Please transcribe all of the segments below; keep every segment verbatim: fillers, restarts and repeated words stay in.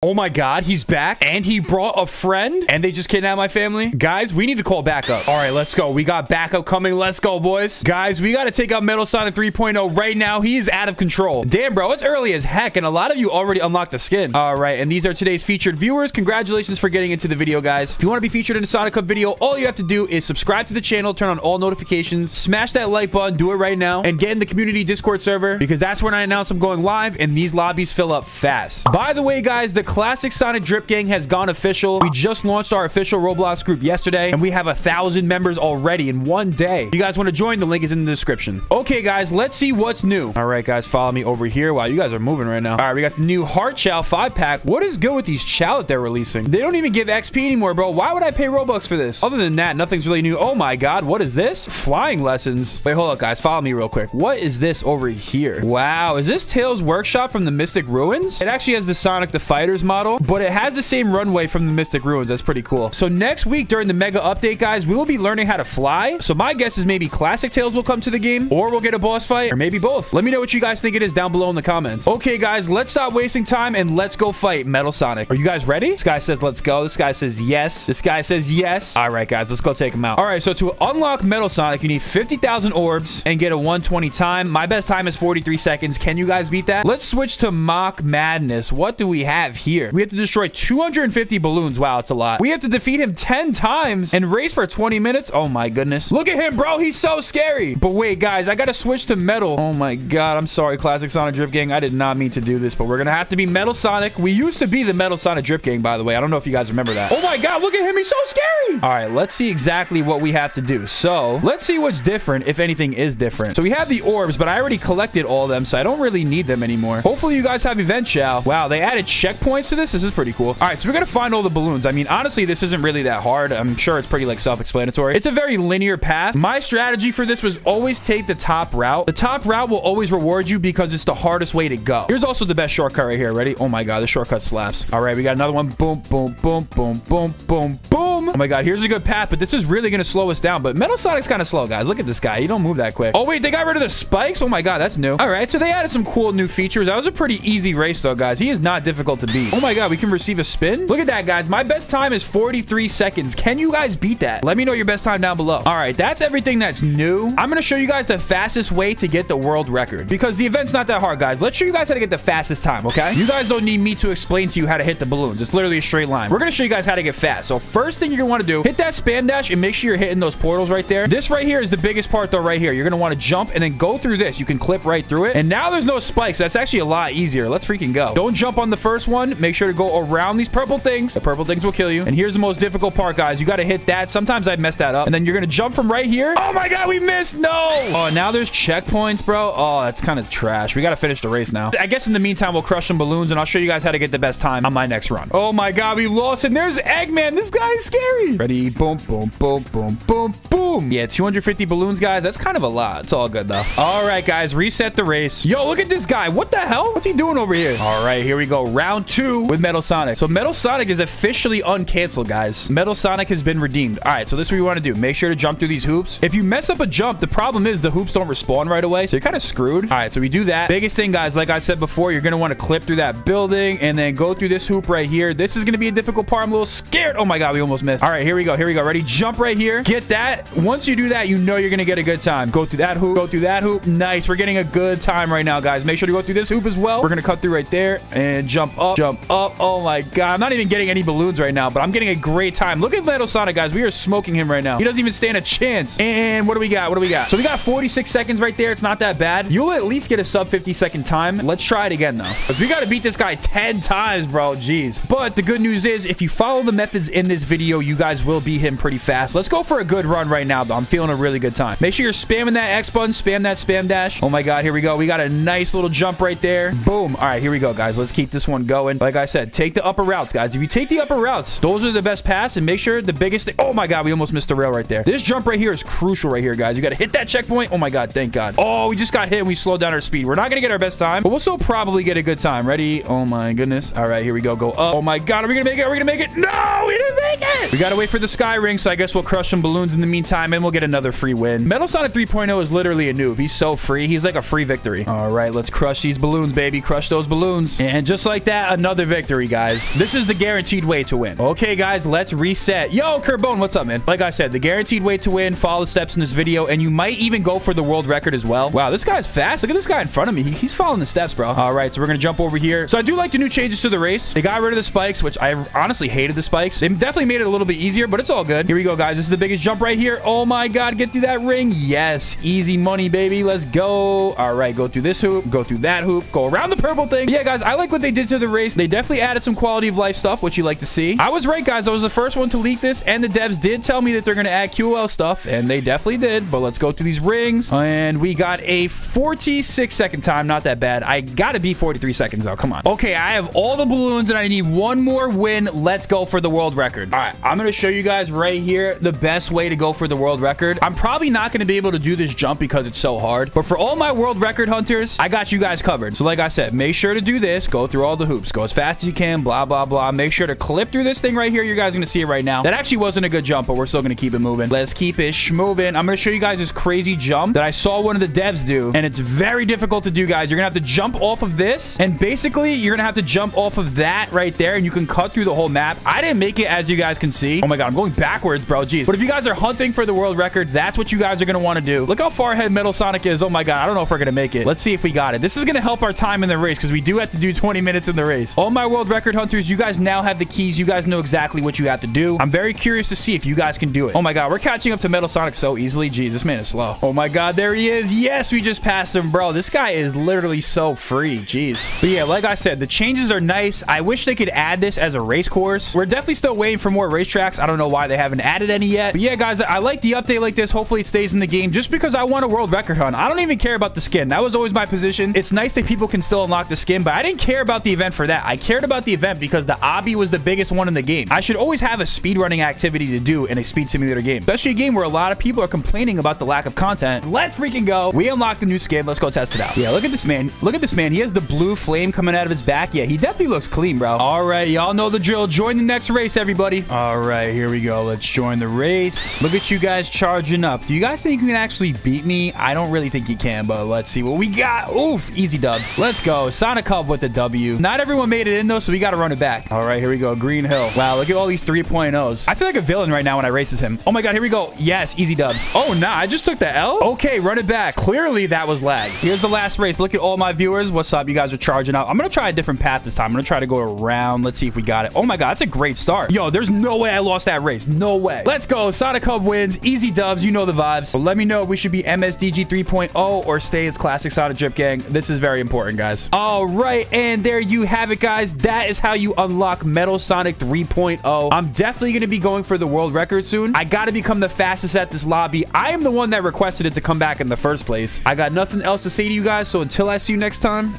Oh my god, he's back, and he brought a friend, and they just kidnapped my family. Guys, we need to call backup. All right, let's go. We got backup coming. Let's go, boys. Guys, we got to take out Metal Sonic three point oh right now. He is out of control. Damn, bro, it's early as heck, and a lot of you already unlocked the skin. All right, and these are today's featured viewers. Congratulations for getting into the video, guys. If you want to be featured in a SonicHub video, all you have to do is subscribe to the channel, turn on all notifications, smash that like button, do it right now, and get in the community Discord server, because that's when I announce I'm going live, and these lobbies fill up fast. By the way, guys, the Classic Sonic Drip Gang has gone official. We just launched our official Roblox group yesterday, and we have a thousand members already in one day. If you guys want to join, the link is in the description. Okay, guys, let's see what's new. All right, guys, follow me over here. Wow, you guys are moving right now. All right, we got the new Heart Chow five pack. What is good with these chow that they're releasing? They don't even give X P anymore, bro. Why would I pay Robux for this? Other than that, nothing's really new. Oh my god, what is this? Flying lessons. Wait, hold up, guys. Follow me real quick. What is this over here? Wow, is this Tails' Workshop from the Mystic Ruins? It actually has the Sonic the Fighters model, but it has the same runway from the Mystic Ruins. That's pretty cool. So next week during the mega update, guys, we will be learning how to fly. So my guess is maybe classic Tails will come to the game, or we'll get a boss fight, or maybe both. Let me know what you guys think it is down below in the comments. Okay, guys, let's stop wasting time and let's go fight Metal Sonic. Are you guys ready? This guy says let's go. This guy says yes. This guy says yes. All right, guys, let's go take him out. All right, so to unlock Metal Sonic, you need fifty thousand orbs and get a one twenty time. My best time is forty-three seconds. Can you guys beat that? Let's switch to Mach Madness. What do we have here? Here we have to destroy two hundred fifty balloons. Wow, it's a lot. We have to defeat him ten times and race for twenty minutes. Oh my goodness, look at him, bro. He's so scary. But wait, guys, I gotta switch to metal. Oh my god, I'm sorry, Classic Sonic Drip Gang, I did not mean to do this, but we're gonna have to be Metal Sonic. We used to be the Metal Sonic Drip Gang, by the way. I don't know if you guys remember that. Oh my god, look at him, he's so scary. All right, let's see exactly what we have to do. So let's see what's different, if anything is different. So we have the orbs, but I already collected all of them, so I don't really need them anymore. Hopefully you guys have event chow. Wow, they added checkpoints to this. This is pretty cool. All right, so we're gonna find all the balloons. I mean, honestly, this isn't really that hard. I'm sure it's pretty like self-explanatory. It's a very linear path. My strategy for this was always take the top route. The top route will always reward you because it's the hardest way to go. Here's also the best shortcut right here. Ready? Oh my god, the shortcut slaps. All right, we got another one. Boom, boom, boom, boom, boom, boom, boom. Oh my god, here's a good path, but this is really gonna slow us down. But Metal Sonic's kind of slow, guys. Look at this guy. He don't move that quick. Oh wait, they got rid of the spikes. Oh my god, that's new. All right, so they added some cool new features. That was a pretty easy race though, guys. He is not difficult to beat. Oh my god, we can receive a spin. Look at that, guys. My best time is forty-three seconds. Can you guys beat that? Let me know your best time down below. All right, that's everything that's new. I'm gonna show you guys the fastest way to get the world record, because the event's not that hard, guys. Let's show you guys how to get the fastest time, okay? You guys don't need me to explain to you how to hit the balloons. It's literally a straight line. We're gonna show you guys how to get fast. So first thing you're gonna want to do, hit that spam dash and make sure you're hitting those portals right there. This right here is the biggest part though, right here. You're gonna want to jump and then go through this. You can clip right through it. And now there's no spikes. That's actually a lot easier. Let's freaking go. Don't jump on the first one. Make sure to go around these purple things. The purple things will kill you. And here's the most difficult part, guys. You got to hit that. Sometimes I mess that up. And then you're going to jump from right here. Oh my god, we missed. No. Oh, now there's checkpoints, bro. Oh, that's kind of trash. We got to finish the race now. I guess in the meantime, we'll crush some balloons and I'll show you guys how to get the best time on my next run. Oh my god, we lost. And there's Eggman. This guy is scary. Ready? Boom, boom, boom, boom, boom, boom. Yeah, two hundred fifty balloons, guys. That's kind of a lot. It's all good though. All right, guys, reset the race. Yo, look at this guy. What the hell? What's he doing over here? All right, here we go. Round two with Metal Sonic. So Metal Sonic is officially uncanceled, guys. Metal Sonic has been redeemed. All right, so this is what you want to do. Make sure to jump through these hoops. If you mess up a jump, the problem is the hoops don't respawn right away, so you're kind of screwed. All right, so we do that. Biggest thing, guys, like I said before, you're going to want to clip through that building and then go through this hoop right here. This is going to be a difficult part. I'm a little scared. Oh my god, we almost missed. All right, here we go. Here we go. Ready? Jump right here. Get that. Once you do that, you know you're going to get a good time. Go through that hoop. Go through that hoop. Nice. We're getting a good time right now, guys. Make sure to go through this hoop as well. We're going to cut through right there and jump up. Jump up. Oh my god, I'm not even getting any balloons right now, but I'm getting a great time. Look at Metal Sonic, guys. We are smoking him right now. He doesn't even stand a chance. And what do we got? What do we got? So we got forty-six seconds right there. It's not that bad. You'll at least get a sub fifty second time. Let's try it again though, because we got to beat this guy ten times, bro. Jeez. But the good news is, if you follow the methods in this video, you guys will beat him pretty fast. Let's go for a good run right now though. I'm feeling a really good time. Make sure you're spamming that X button. Spam that spam dash. Oh my god, here we go. We got a nice little jump right there. Boom. All right, here we go, guys. Let's keep this one going. Like I said, take the upper routes, guys. If you take the upper routes, those are the best pass, and make sure the biggest thing. Oh my god, we almost missed the rail right there. This jump right here is crucial right here, guys. You got to hit that checkpoint. Oh my god, thank god. Oh, we just got hit and we slowed down our speed. We're not gonna get our best time, but we'll still probably get a good time. Ready? Oh my goodness. All right, here we go. Go up. Oh my god, are we gonna make it? Are we gonna make it? No, we didn't make it. it! We gotta wait for the sky ring, so I guess we'll crush some balloons in the meantime, and we'll get another free win. Metal Sonic three point oh is literally a noob. He's so free. He's like a free victory. All right, let's crush these balloons, baby. Crush those balloons. And just like that, another victory, guys. This is the guaranteed way to win. Okay, guys, let's reset. Yo, Kerbone, what's up, man? Like I said, the guaranteed way to win. Follow the steps in this video, and you might even go for the world record as well. Wow, this guy's fast. Look at this guy in front of me. He, he's following the steps, bro. All right, so we're gonna jump over here. So I do like the new changes to the race. They got rid of the spikes, which I honestly hated the spikes. They definitely made it a little bit easier, but it's all good. Here we go, guys. This is the biggest jump right here. Oh my god, get through that ring. Yes, easy money, baby. Let's go. All right, go through this hoop, go through that hoop, go around the purple thing. But yeah, guys, I like what they did to the race. They definitely added some quality of life stuff, which you like to see. I was right, guys. I was the first one to leak this, and the devs did tell me that they're gonna add Q O L stuff, and they definitely did. But let's go through these rings, and we got a forty-six second time. Not that bad. I gotta be forty-three seconds though. Come on. Okay, I have all the balloons, and I need one more win. Let's go for the world record. All right, I'm gonna show you guys right here the best way to go for the world record. I'm probably not gonna be able to do this jump because it's so hard, but for all my world record hunters, I got you guys covered. So like I said, make sure to do this. Go through all the hoops, go as fast as you can, blah blah blah. Make sure to clip through this thing right here. You guys are gonna see it right now. That actually wasn't a good jump, but we're still gonna keep it moving. Let's keep it schmoving. I'm gonna show you guys this crazy jump that I saw one of the devs do, and it's very difficult to do, guys. You're gonna have to jump off of this, and basically you're gonna have to jump off of that right there, and you can cut through the whole map. I didn't make it, as you guys can see. Oh my god, I'm going backwards, bro. Jeez. But if you guys are hunting for the world record, that's what you guys are gonna want to do. Look how far ahead Metal Sonic is. Oh my god, I don't know if we're gonna make it. Let's see if we got it. This is gonna help our time in the race, because we do have to do twenty minutes in the race. All my world record hunters, you guys now have the keys. You guys know exactly what you have to do. I'm very curious to see if you guys can do it. Oh my god, we're catching up to Metal Sonic so easily. Jeez, this man is slow. Oh my god, there he is. Yes, we just passed him, bro. This guy is literally so free. Jeez. But yeah, like I said, the changes are nice. I wish they could add this as a race course. We're definitely still waiting for more racetracks. I don't know why they haven't added any yet. But yeah, guys, I like the update like this. Hopefully it stays in the game, just because I want a world record hunt. I don't even care about the skin. That was always my position. It's nice that people can still unlock the skin, but I didn't care about the event for that. I cared about the event because the obby was the biggest one in the game. I should always have a speedrunning activity to do in a speed simulator game, especially a game where a lot of people are complaining about the lack of content. Let's freaking go. We unlocked the new skin. Let's go test it out. Yeah, look at this man. Look at this man. He has the blue flame coming out of his back. Yeah, he definitely looks clean, bro. All right, y'all know the drill. Join the next race, everybody. All right, here we go. Let's join the race. Look at you guys charging up. Do you guys think you can actually beat me? I don't really think you can, but let's see what we got. Oof, easy dubs. Let's go. SonicHub with the W. Not everyone made it in, though, so we got to run it back. All right, here we go. Green Hill. Wow, look at all these three point ohs. I feel like a villain right now when I races him. Oh my god, here we go. Yes, easy dubs. Oh, nah, I just took the L. Okay, run it back. Clearly, that was lag. Here's the last race. Look at all my viewers. What's up? You guys are charging up. I'm going to try a different path this time. I'm going to try to go around. Let's see if we got it. Oh my god, that's a great start. Yo, there's no way I lost that race. No way. Let's go. SonicHub wins. Easy dubs. You know the vibes. So let me know if we should be M S D G three point oh or stay as classic Sonic Drip Gang. This is very important, guys. All right, and there you have it, guys. That is how you unlock Metal Sonic three point oh. I'm definitely going to be going for the world record soon. I got to become the fastest at this lobby. I am the one that requested it to come back in the first place. I got nothing else to say to you guys, so until I see you next time,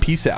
peace out.